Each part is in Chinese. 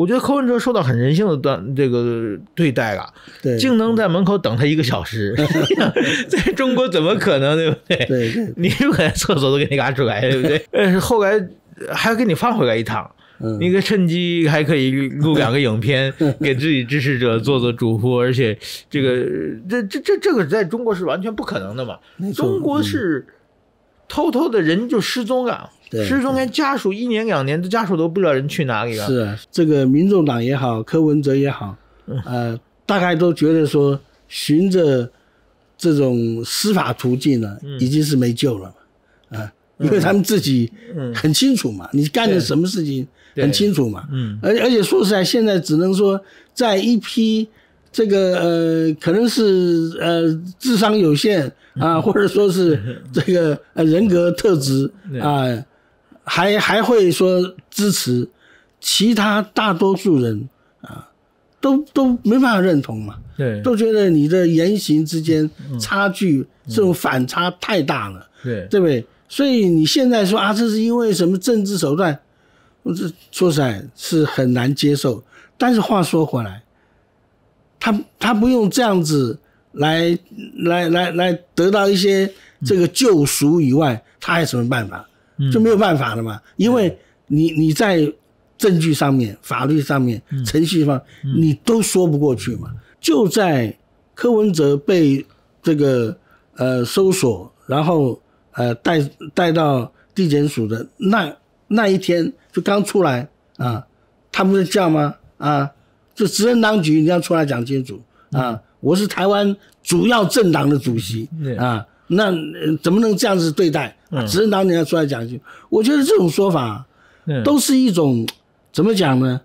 我觉得柯文哲受到很人性的这个对待了，对，竟能在门口等他1个小时，在中国怎么可能，对不对？对对，你如果在厕所都给你赶出来，对不对？后来还要给你放回来一趟。那个趁机还可以录2个影片，给自己支持者做做嘱咐，而且这个在中国是完全不可能的嘛。中国是偷偷的人就失踪了，失踪连家属1年2年的家属都不知道人去哪里了。是啊，这个民众党也好，柯文哲也好，大概都觉得说循着这种司法途径呢，已经是没救了啊。因为他们自己很清楚嘛，你干了什么事情很清楚嘛。而且说实在，现在只能说在一批这个可能是智商有限啊，或者说是这个人格特质啊，还会说支持，其他大多数人啊都没办法认同嘛。对，都觉得你的言行之间差距这种反差太大了。对，对不对？所以你现在说啊，这是因为什么政治手段，这说实在是很难接受。但是话说回来，他不用这样子来得到一些这个救赎以外，他还有什么办法？就没有办法了嘛。因为你在证据上面、法律上面、程序上你都说不过去嘛。就在柯文哲被这个搜索，然后带到地检署的那一天，就刚出来啊，他们在叫吗？啊，就执政当局你要出来讲清楚啊，我是台湾主要政党的主席啊，那怎么能这样子对待？执政当局要出来讲清楚，我觉得这种说法都是一种怎么讲呢？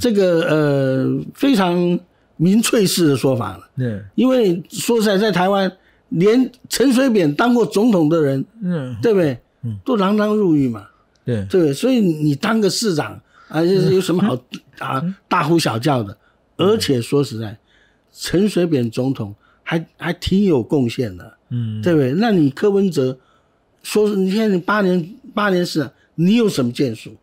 这个非常民粹式的说法了。因为说实在，在台湾，连陈水扁当过总统的人，对不对？都锒铛入狱嘛，对对。所以你当个市长啊，有什么好啊大呼小叫的？而且说实在，陈水扁总统还挺有贡献的，对不对？那你柯文哲说，你看你八年市长，你有什么建树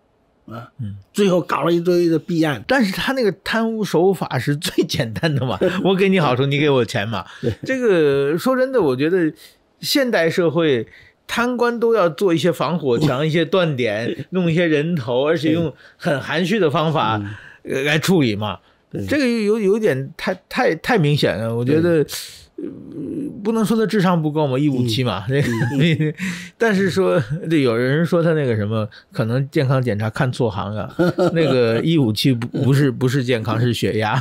啊？最后搞了一堆的弊案，但是他那个贪污手法是最简单的嘛，我给你好处，你给我钱嘛。这个说真的，我觉得现代社会贪官都要做一些防火墙，一些断点，弄一些人头，而且用很含蓄的方法来处理嘛。这个有点太明显了，我觉得不能说他智商不够嘛，157嘛，但是说对，有人说他那个什么，可能健康检查看错行了，那个157不是健康，是血压。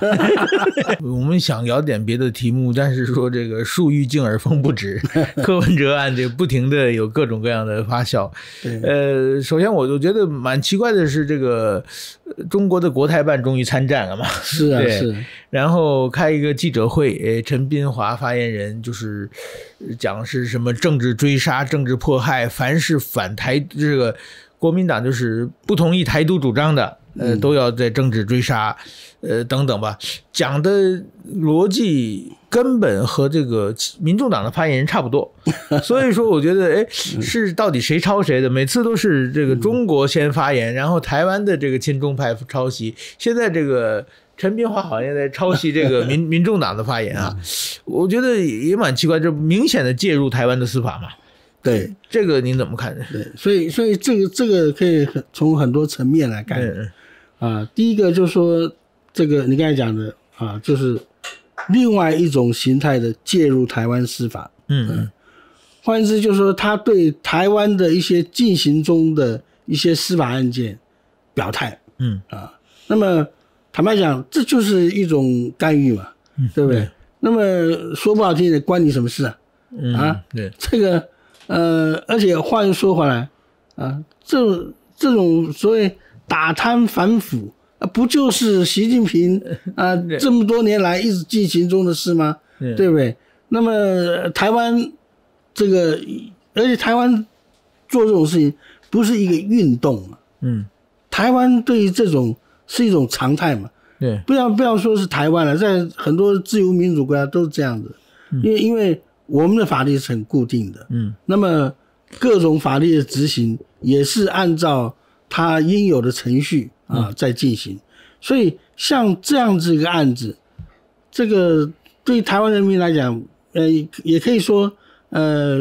我们想聊点别的题目，但是说这个树欲静而风不止，柯文哲案这不停的有各种各样的发酵。首先我就觉得蛮奇怪的是，这个中国的国台办终于参战了嘛，是啊，是。然后开一个记者会，陈斌华发言人就是讲是什么政治追杀、政治迫害，凡是反台这个国民党就是不同意台独主张的，都要在政治追杀，等等吧。讲的逻辑根本和这个民众党的发言人差不多，所以说我觉得，是到底谁抄谁的？每次都是这个中国先发言，然后台湾的这个亲中派抄袭，现在这个陈斌华好像在抄袭这个民众党的发言啊，我觉得也蛮奇怪，这明显的介入台湾的司法嘛。对，这个您怎么看？对，所以这个可以从很多层面来看啊。第一个就是说，这个你刚才讲的啊，就是另外一种形态的介入台湾司法。换言之，就是说他对台湾的一些进行中的一些司法案件表态。那么坦白讲，这就是一种干预嘛，对不对？那么说不好听的，关你什么事啊？对，这个而且话又说回来啊，这种所谓打贪反腐啊，不就是习近平啊这么多年来一直进行中的事吗？对不对？那么台湾这个，而且台湾做这种事情不是一个运动嘛，台湾对于这种是一种常态嘛，对，不要说是台湾了，在很多自由民主国家都是这样子，因为我们的法律是很固定的，那么各种法律的执行也是按照它应有的程序啊在进行，所以像这样子一个案子，这个对台湾人民来讲，也可以说，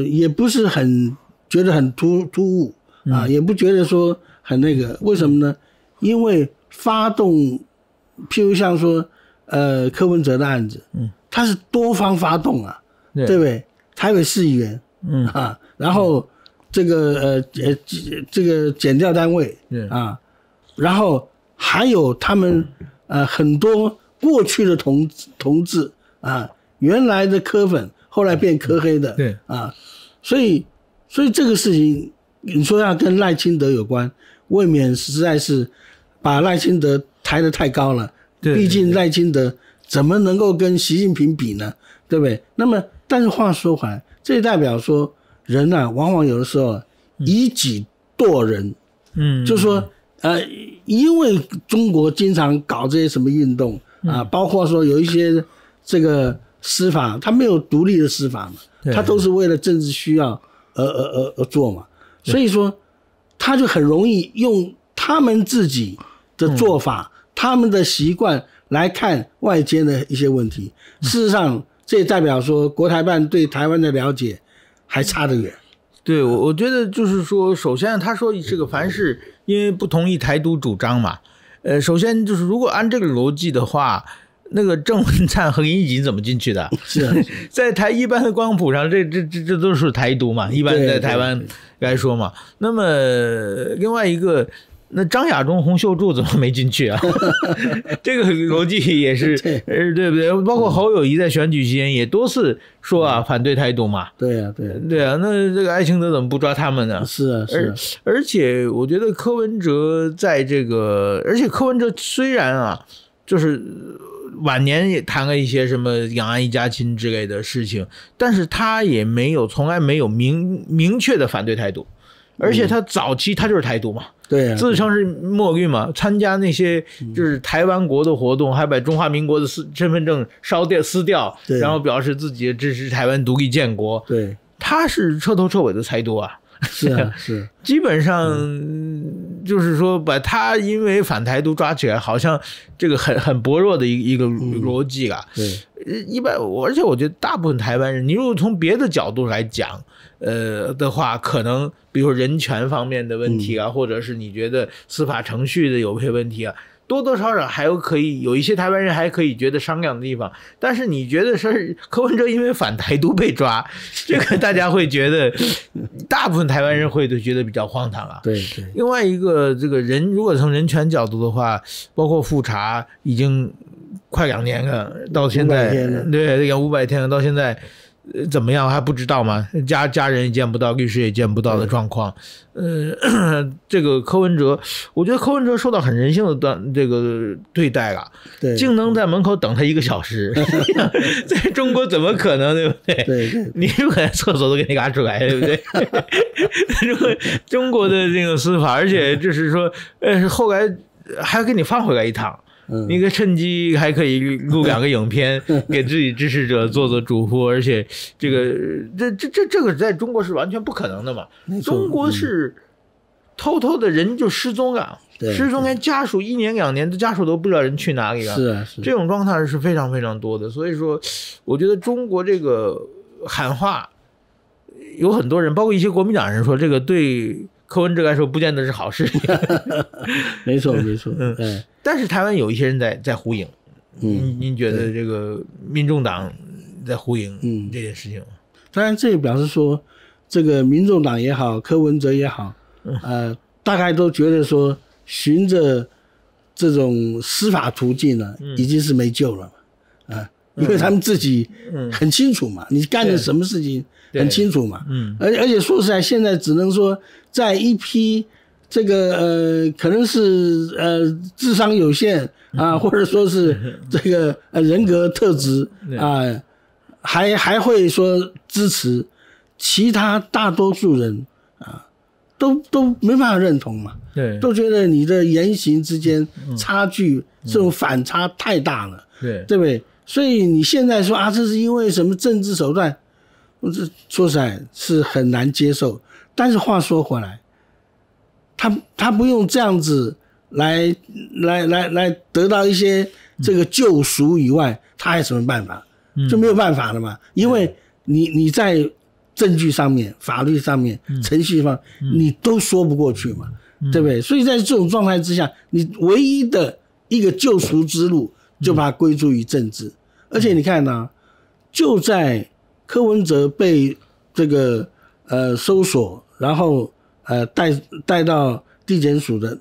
也不是很觉得很突兀啊，也不觉得说很那个。为什么呢？因为发动，譬如像说，柯文哲的案子，他是多方发动啊，对不对？台北市议员，啊，然后这个这个检调单位，啊，然后还有他们很多过去的同志啊，原来的柯粉，后来变柯黑的，对啊，所以这个事情，你说要跟赖清德有关，未免实在是把赖清德抬得太高了。毕竟赖清德怎么能够跟习近平比呢？对不对？那么，但是话说回来，这也代表说人啊，往往有的时候以己度人，就是说因为中国经常搞这些什么运动啊，包括说有一些这个司法，他没有独立的司法嘛，他都是为了政治需要而做嘛，所以说他就很容易用他们自己的做法。他们的习惯来看外间的一些问题，事实上这也代表说国台办对台湾的了解还差得远。对，我觉得就是说，首先他说这个凡是因为不同意台独主张嘛，首先就是如果按这个逻辑的话，那个郑文灿和殷勤怎么进去的？是啊，在台一般的光谱上，这都是台独嘛，一般在台湾来说嘛。那么另外一个。那张亚中、洪秀柱怎么没进去啊？这个逻辑也是，对不对？包括侯友宜在选举期间也多次说啊，反对台独嘛。对啊，对啊。那这个赖清德怎么不抓他们呢？是啊，是啊。而且我觉得柯文哲在这个，而且柯文哲虽然啊，就是晚年也谈了一些什么两岸一家亲之类的事情，但是他也没有，从来没有明确的反对台独。而且他早期他就是台独嘛，对，自称是墨绿嘛，参加那些就是台湾国的活动，还把中华民国的身份证撕掉，然后表示自己支持台湾独立建国。对，他是彻头彻尾的台独啊。是啊，是，基本上就是说把他因为反台独抓起来，好像这个很薄弱的一个逻辑啦。对，一般，而且我觉得大部分台湾人，你如果从别的角度来讲，的话，可能比如说人权方面的问题啊，或者是你觉得司法程序的有些问题啊，多多少少还有可以有一些台湾人还可以觉得商量的地方。但是你觉得是柯文哲因为反台独被抓，这个大家会觉得大部分台湾人会觉得比较荒唐啊。对对。另外一个，这个人如果从人权角度的话，包括复查已经快2年了，到现在对，要500天了，到现在。怎么样还不知道吗？家人也见不到，律师也见不到的状况。这个柯文哲，我觉得柯文哲受到很人性的这个对待了，竟能在门口等他1个小时，在中国怎么可能，对不对？对，你如果在厕所都给你拉出来，对不对？中国的这个司法，而且就是说，后来还要给你放回来一趟。那个趁机还可以录2个影片，给自己支持者做嘱咐，而且这个在中国是完全不可能的嘛。中国是偷偷的人就失踪了，失踪连家属1年2年的家属都不知道人去哪里了。是啊，这种状态是非常非常多的。所以说，我觉得中国这个喊话，有很多人，包括一些国民党人说，这个对。柯文哲来说，不见得是好事情。没错，没错。但是台湾有一些人在呼应。您觉得这个民众党在呼应这件事情吗？当然，这也表示说，这个民众党也好，柯文哲也好，大概都觉得说，循着这种司法途径呢，已经是没救了啊，因为他们自己很清楚嘛，你干了什么事情。很清楚嘛，而且说实在，现在只能说在一批这个可能是智商有限啊，或者说是这个人格特质啊，还会说支持，其他大多数人啊，都没办法认同嘛，对，都觉得你的言行之间差距这种反差太大了，对不对？所以你现在说啊，这是因为什么政治手段？说实在是很难接受，但是话说回来，他不用这样子来得到一些这个救赎以外，他还有什么办法？就没有办法了嘛。因为你在证据上面、法律上面、程序上，你都说不过去嘛，对不对？所以在这种状态之下，你唯一的一个救赎之路，就把它归诸于政治。而且你看呢，就在柯文哲被这个搜索，然后带到地检署的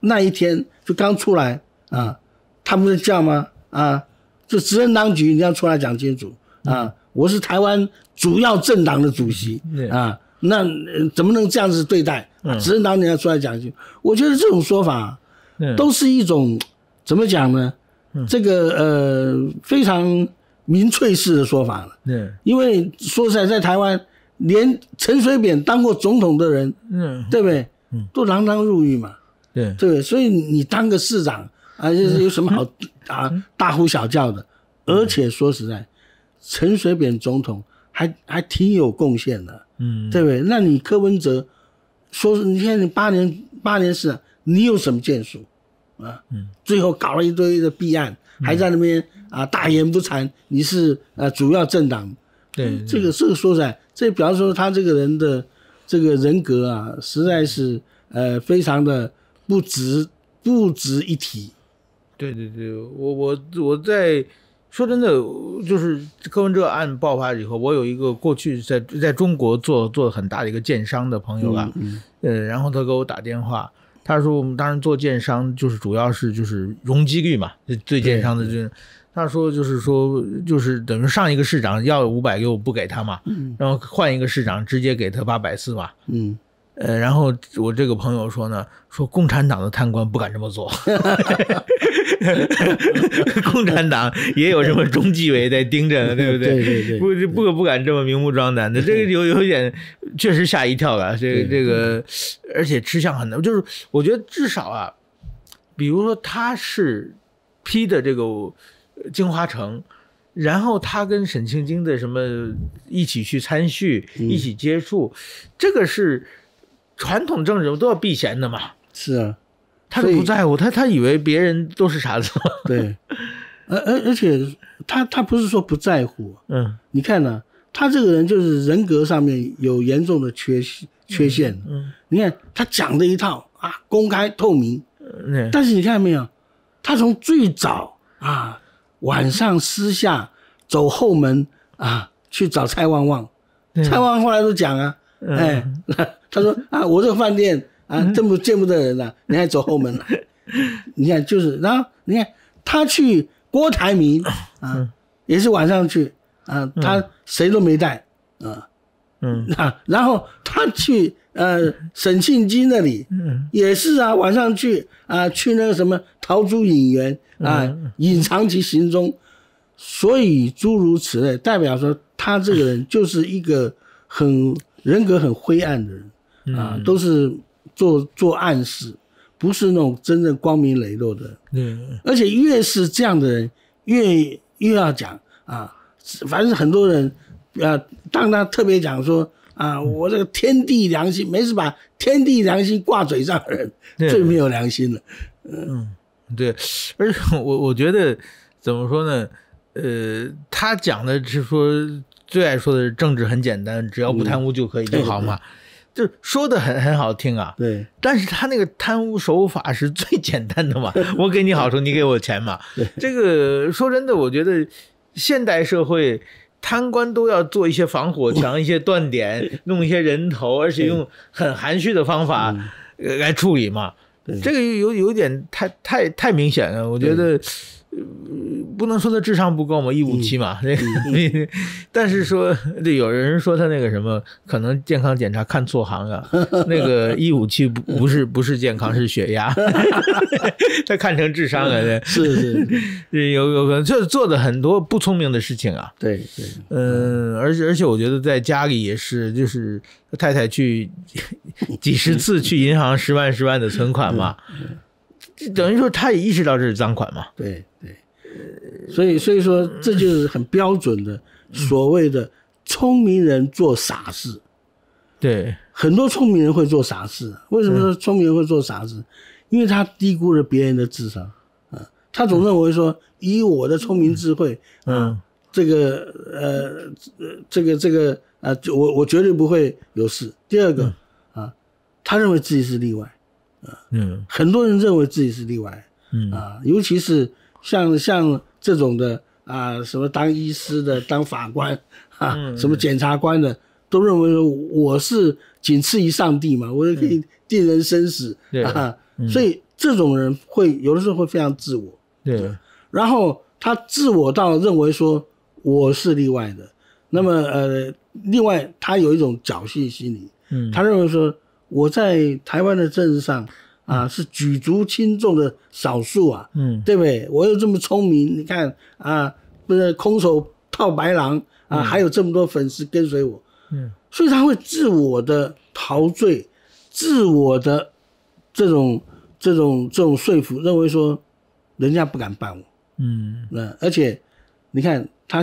那一天，就刚出来啊，他不是叫吗？啊，就执政当局你要出来讲清楚啊，我是台湾主要政党的主席啊，那怎么能这样子对待？执政当局要出来讲清楚，我觉得这种说法都是一种怎么讲呢？这个非常民粹式的说法了，因为说实在，在台湾连陈水扁当过总统的人，对不对？都锒铛入狱嘛，对，所以你当个市长啊，有什么好啊大呼小叫的？而且说实在，陈水扁总统还挺有贡献的，对不对？那你柯文哲说，你看你八年市长，你有什么建树？啊，最后搞了一堆的弊案，还在那边啊大言不惭，你是主要政党，对，这个说实在，这表示说他这个人的这个人格啊，实在是非常的不值一提。对，我在说真的，就是柯文哲案爆发以后，我有一个过去在中国做很大的一个建商的朋友啊，然后他给我打电话。他说：“我们当然做建商，就是主要是就是容积率嘛，对建商的这。他说就是等于上一个市长要500给我不给他嘛，然后换一个市长直接给他840嘛。然后我这个朋友说呢，说共产党的贪官不敢这么做，共产党也有什么中纪委在盯着，对不对？对，不敢这么明目张胆的，这个有点确实吓一跳了。这个，而且吃相很难，就是我觉得至少啊，比如说他是批的这个京华城，然后他跟沈清京的什么一起去参叙，一起接触，这个是传统政治都要避嫌的嘛。是啊。他都不在乎，他以为别人都是傻子。对，而且他不是说不在乎，你看呢，他这个人就是人格上面有严重的缺陷，你看他讲的一套啊，公开透明，但是你看没有，他从最早啊晚上私下走后门啊去找蔡旺旺，蔡旺旺后来都讲啊，他说啊我这个饭店。啊，这么见不得人啊，你还走后门了，你看就是，然后你看他去郭台铭啊，也是晚上去啊，他谁都没带啊，然后他去沈庆基那里，也是啊，晚上去啊，去那个什么陶朱隐园啊，隐藏其行踪，所以诸如此类，代表说他这个人就是一个很人格很灰暗的人啊，都是。做暗示，不是那种真正光明磊落的人。而且越是这样的人，越要讲啊，反正很多人当他特别讲说啊，我这个天地良心，没事把天地良心挂嘴上的人，最没有良心了。对，而且我觉得怎么说呢？他讲的是说最爱说的政治很简单，只要不贪污就可以就好嘛。就说的很好听啊，对，但是他那个贪污手法是最简单的嘛，我给你好处，你给我钱嘛，这个说真的，我觉得现代社会贪官都要做一些防火墙，一些断点，弄一些人头，而且用很含蓄的方法来处理嘛，这个有点太明显了，我觉得。不能说他智商不够嘛，157嘛，但是说对，有人说他那个什么，可能健康检查看错行啊，那个157不是健康，是血压，他看成智商了，是有可能就做的很多不聪明的事情啊，对，而且我觉得在家里也是，就是太太去几十次去银行10万10万的存款嘛。等于说他也意识到这是赃款嘛，对，所以说这就是很标准的所谓的聪明人做傻事，对，很多聪明人会做傻事，为什么说聪明人会做傻事？因为他低估了别人的智商啊，他总认为说以我的聪明智慧啊，这个我绝对不会有事。第二个啊，他认为自己是例外啊，很多人认为自己是例外啊，尤其是像这种的啊，什么当医师的、当法官啊，什么检察官的，都认为说我是仅次于上帝嘛，我就可以定人生死啊。所以这种人会有的时候会非常自我，对。然后他自我到认为说我是例外的，那么另外他有一种侥幸心理，他认为说我在台湾的政治上啊是举足轻重的少数啊，对不对？我又这么聪明，你看啊，不是空手套白狼啊，还有这么多粉丝跟随我，所以他会自我的陶醉，自我的这种说服，认为说人家不敢办我，而且你看他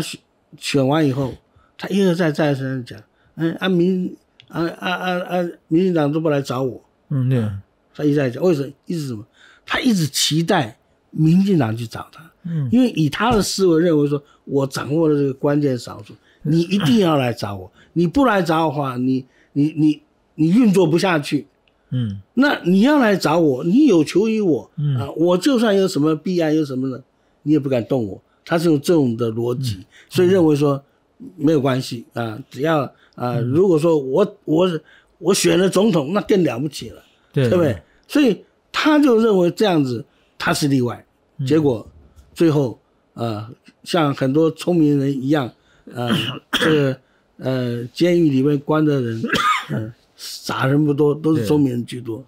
选完以后，他一而再再而三讲，民进党都不来找我，对，他一再讲，为什么？一直什么？他一直期待民进党去找他，因为以他的思维认为说，我掌握了这个关键少数，你一定要来找我，你不来找我的话，你运作不下去。那你要来找我，你有求于我，我就算有什么弊案有什么呢，你也不敢动我。他是用这种的逻辑，所以认为说没有关系啊，只要如果说我选了总统，那更了不起了，对不对？所以他就认为这样子他是例外，结果最后像很多聪明人一样，监狱里面关的人，傻人不多，都是聪明人居多。